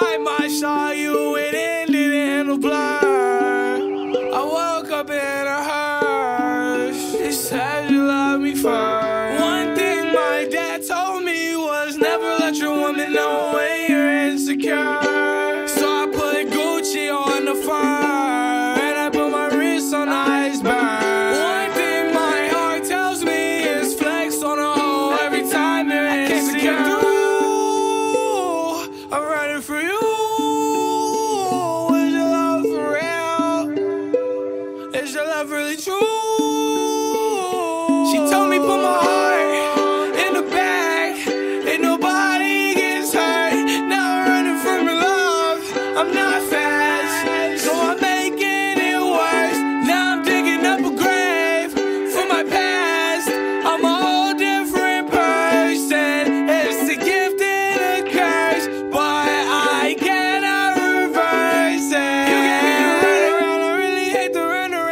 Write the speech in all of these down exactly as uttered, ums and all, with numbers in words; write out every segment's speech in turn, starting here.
time I saw you, it ended in a blur. I woke up in a hearse. It said you love me first. One thing my dad told me was never let your woman know when you're insecure. So I put Gucci on the fur, and I put my wrist on iceberg. Is your love really true? She told me put my heart in the bag and nobody gets hurt. Now I'm running from your love, I'm not fast, so I'm making it worse. Now I'm digging up a grave for my past. I'm a whole different person. It's a gift and a curse, but I cannot reverse it. You get me to run around, I really hate the run around.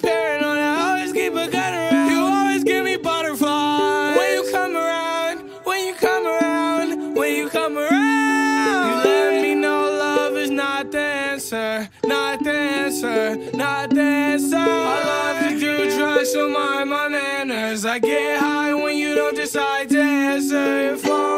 Paranoid, I always keep a gun around. You always give me butterflies when you come around, when you come around, when you come around. You let me know love is not the answer, not the answer, not the answer. I love that you try to mind my manners. I get high when you don't decide to answer your phone.